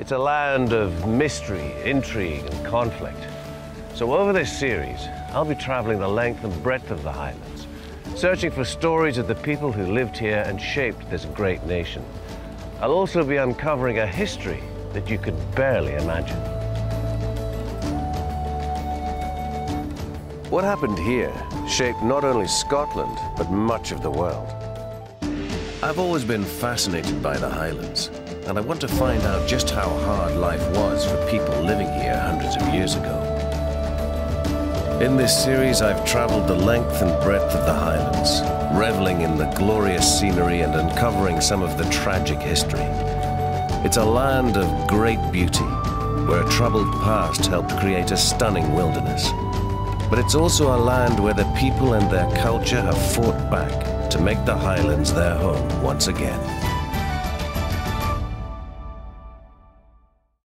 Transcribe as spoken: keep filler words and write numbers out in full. It's a land of mystery, intrigue, and conflict. So over this series, I'll be traveling the length and breadth of the Highlands, searching for stories of the people who lived here and shaped this great nation. I'll also be uncovering a history that you could barely imagine. What happened here shaped not only Scotland, but much of the world. I've always been fascinated by the Highlands, and I want to find out just how hard life was for people living here hundreds of years ago. In this series, I've traveled the length and breadth of the Highlands, reveling in the glorious scenery and uncovering some of the tragic history. It's a land of great beauty, where a troubled past helped create a stunning wilderness. But it's also a land where the people and their culture have fought back to make the Highlands their home once again.